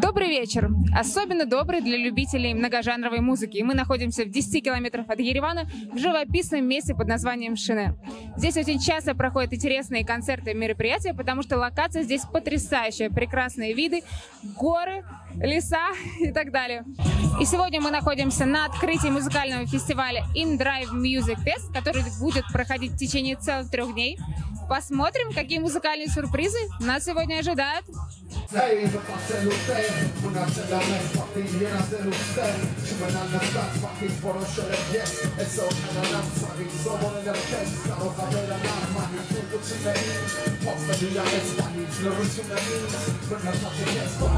Добрый вечер! Особенно добрый для любителей многожанровой музыки. И мы находимся в 10 километрах от Еревана в живописном месте под названием Шина. Здесь очень часто проходят интересные концерты и мероприятия, потому что локация здесь потрясающая. Прекрасные виды, горы, леса и так далее. И сегодня мы находимся на открытии музыкального фестиваля InDrive Music Fest, который будет проходить в течение целых 3 дней. Посмотрим, какие музыкальные сюрпризы нас сегодня ожидают.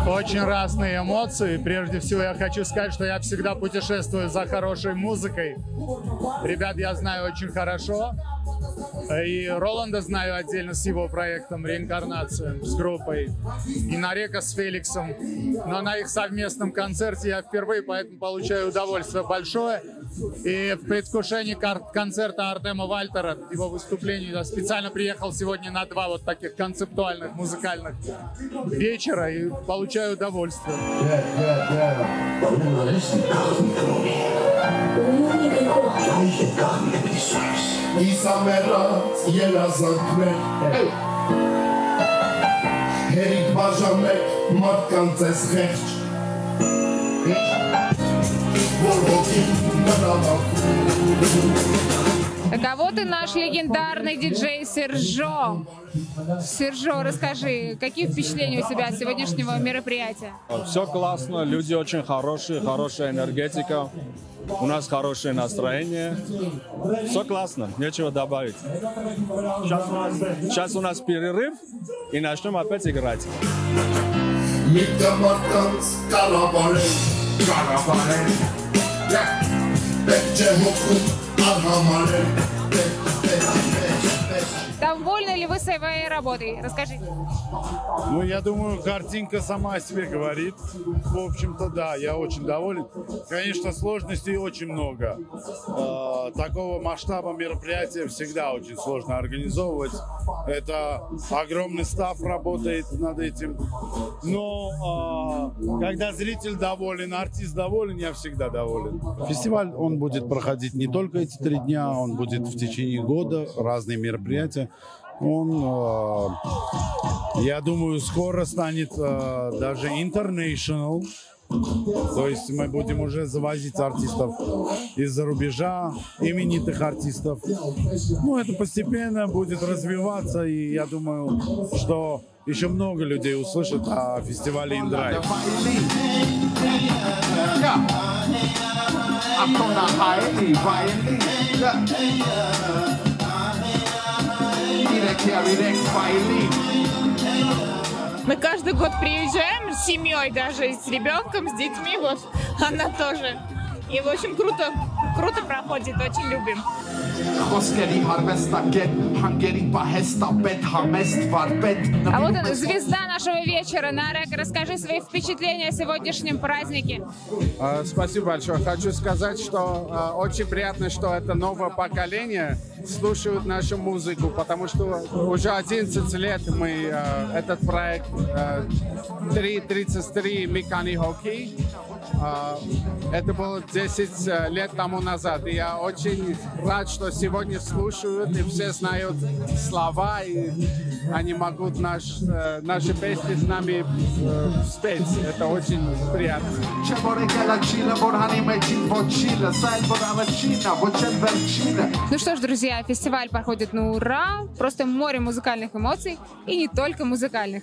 Очень разные эмоции. Прежде всего, я хочу сказать, что я всегда путешествую за хорошей музыкой. Ребят я знаю очень хорошо. И Роланда знаю отдельно с его проектом «Реинкарнация», с группой. И Нарека с Феликсом. Но на их совместном концерте я впервые, поэтому получаю удовольствие большое. И в предвкушении концерта Артема Вальтера, его выступления, я специально приехал сегодня на 2 вот таких концептуальных музыкальных вечера и получаю удовольствие. Так, а вот и наш легендарный диджей Сержо. Сержо, расскажи, какие впечатления у тебя от сегодняшнего мероприятия? Все классно, люди очень хорошие, хорошая энергетика. У нас хорошее настроение. Все классно, нечего добавить. Сейчас у нас перерыв и начнем опять играть. Довольны ли вы своей работой? Расскажите. Ну, я думаю, картинка сама о себе говорит. В общем-то, да, я очень доволен. Конечно, сложностей очень много. Такого масштаба мероприятия всегда очень сложно организовывать. Это огромный стаф работает над этим. Но когда зритель доволен, артист доволен, я всегда доволен. Фестиваль, он будет проходить не только эти 3 дня, он будет в течение года, разные мероприятия. Он, я думаю, скоро станет даже international. То есть мы будем уже завозить артистов из-за рубежа, именитых артистов. Ну, это постепенно будет развиваться, и я думаю, что еще много людей услышат о фестивале InDrive. Мы каждый год приезжаем с семьей, даже с ребенком, с детьми, вот она тоже. И в общем круто, круто проходит, очень любим. А вот она, звезда нашего вечера, Нарек, расскажи свои впечатления о сегодняшнем празднике. Спасибо большое. Хочу сказать, что очень приятно, что это новое поколение слушают нашу музыку, потому что уже 11 лет мы этот проект 333 Микани Хоккей. Это было 10 лет тому назад. И я очень рад, что сегодня слушают и все знают слова, и они могут наши песни с нами спеть. Это очень приятно. Ну что ж, друзья, фестиваль проходит на ура. Просто море музыкальных эмоций и не только музыкальных.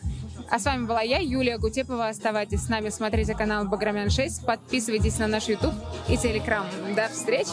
А с вами была я, Юлия Гутепова. Оставайтесь с нами, смотрите канал Баграмян 6, подписывайтесь на наш YouTube и Telegram. До встречи!